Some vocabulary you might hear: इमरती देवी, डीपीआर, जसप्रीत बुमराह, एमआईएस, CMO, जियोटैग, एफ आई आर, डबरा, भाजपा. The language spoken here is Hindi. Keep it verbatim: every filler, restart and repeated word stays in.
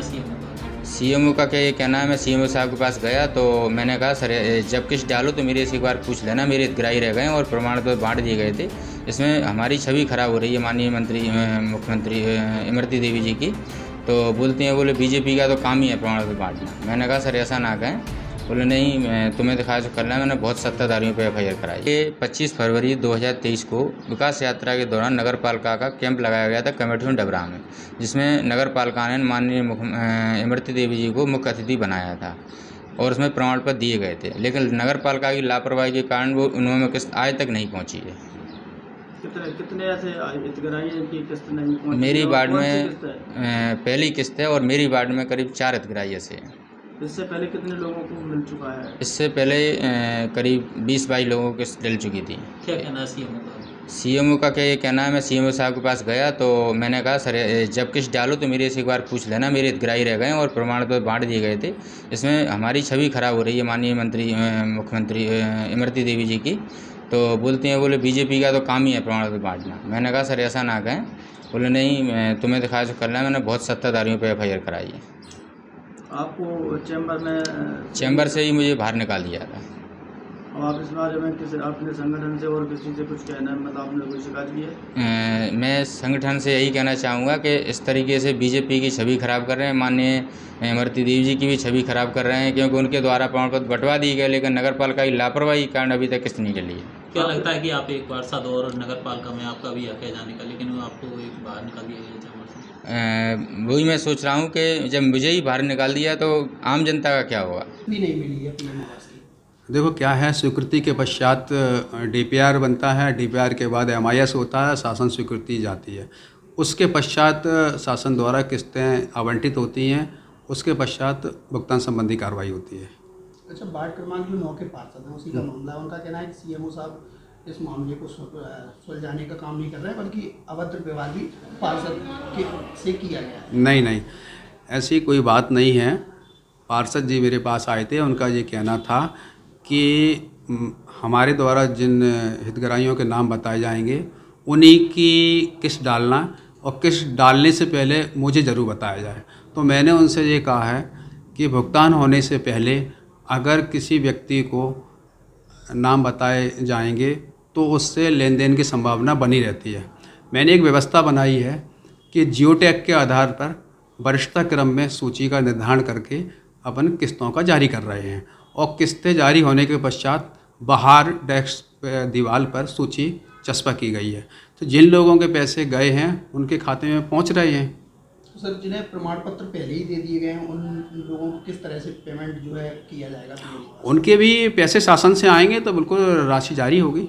था सीएमओ सीएमओ का क्या ये कहना है। मैं सीएमओ साहब के पास गया तो मैंने कहा सर जब किश डालो तो मेरे से एक बार पूछ लेना, मेरे हितग्राही रह गए और प्रमाण पत्र बांट दिए गए थे। इसमें हमारी छवि खराब हो रही है माननीय मंत्री मुख्यमंत्री इमरती देवी जी की। तो बोलते हैं बोले बीजेपी का तो काम ही है प्रमाण पत्र बांटना। मैंने कहा सर ऐसा ना कहें। बोले नहीं मैं तुम्हें दिखा करना है, मैंने बहुत सत्ताधारियों पर एफ आई आर कराई। ये पच्चीस फरवरी दो हज़ार तेईस को विकास यात्रा के दौरान नगर पालिका का कैंप लगाया गया था कमेटी डबरा में, जिसमें नगर पालिका ने माननीय इमरती देवी जी को मुख्य अतिथि बनाया था और उसमें प्रमाण पत्र दिए गए थे। लेकिन नगर पालिका की लापरवाही के कारण वो उन्होंने किस्त आज तक नहीं पहुँची है। कितने कितने ऐसे हितग्राही की किस्त नहीं पहुँची? मेरी वार्ड में पहली किस्त है और मेरी वार्ड में करीब चार हितग्राही ऐसे हैं। इससे पहले कितने लोगों को मिल चुका है? इससे पहले ए, करीब बीस बाईस लोगों को मिल चुकी थी। क्या कहना है सीएमओ का? सीएमओ का क्या ये कहना है। मैं सीएमओ साहब के पास गया तो मैंने कहा सर जब किश डालो तो मेरे से एक बार पूछ लेना, मेरे हितग्राही रह गए और प्रमाण पत्र बांट दिए गए थे। इसमें हमारी छवि खराब हो रही है माननीय मंत्री मुख्यमंत्री इमरती देवी जी की। तो बोलते हैं बोले बीजेपी का तो काम ही है प्रमाण पत्र बांटना। मैंने कहा सर ऐसा ना कहें। बोले नहीं मैं तुम्हें दिखा करना है, मैंने बहुत सत्ताधारियों पर एफ आई आर कराई है। आपको चैम्बर में चैम्बर से ही मुझे बाहर निकाल दिया था। अब आप इस बारे में किसी आपने संगठन से और किसी से कुछ कहना है, मतलब आपने कोई शिकायत की है? मैं संगठन से यही कहना चाहूँगा कि इस तरीके से बीजेपी की छवि खराब कर रहे हैं, माननीय इमरती देवी जी की भी छवि खराब कर रहे हैं, क्योंकि उनके द्वारा प्रमाण पत्र बंटवा दिए गए लेकिन नगर पालिका की लापरवाही के कारण अभी तक किस्त नहीं निकली है। क्या लगता है कि आप एक पार्षद और नगर पालिका में आपका भी हक है जाने का, लेकिन आपको एक बाहर निकाल दिया गया चैम्बर से? वही मैं सोच रहा हूँ कि जब मुझे ही बाहर निकाल दिया तो आम जनता का क्या होगा। नहीं मिली है। देखो क्या है, स्वीकृति के पश्चात डीपीआर बनता है, डीपीआर के बाद एमआईएस होता है, शासन स्वीकृति जाती है, उसके पश्चात शासन द्वारा किस्तें आवंटित होती हैं, उसके पश्चात भुगतान संबंधी कार्रवाई होती है। अच्छा, वार्ड क्रमांक जो नौ के पार्षद हैं उसी का मामला, उनका कहना है कि सीएमओ साहब इस मामले को सुलझाने का काम नहीं कर रहे बल्कि अभद्र व्यवहार भी पार्षद से किया गया। नहीं नहीं ऐसी कोई बात नहीं है। पार्षद जी मेरे पास आए थे, उनका ये कहना था कि हमारे द्वारा जिन हितग्राहियों के नाम बताए जाएंगे उन्हीं की किस्त डालना और किस्त डालने से पहले मुझे ज़रूर बताया जाए। तो मैंने उनसे ये कहा है कि भुगतान होने से पहले अगर किसी व्यक्ति को नाम बताए जाएंगे तो उससे लेन देन की संभावना बनी रहती है। मैंने एक व्यवस्था बनाई है कि जियोटैग के आधार पर वरिष्ठता क्रम में सूची का निर्धारण करके अपन किस्तों का जारी कर रहे हैं और किस्तें जारी होने के पश्चात बाहर डेस्क दीवार पर सूची चस्पा की गई है। तो जिन लोगों के पैसे गए हैं उनके खाते में पहुंच रहे हैं। तो सर जिन्हें प्रमाण पत्र पहले ही दे दिए गए हैं उन लोगों को किस तरह से पेमेंट जो है किया जाएगा? उनके भी पैसे शासन से आएंगे तो बिल्कुल राशि जारी होगी।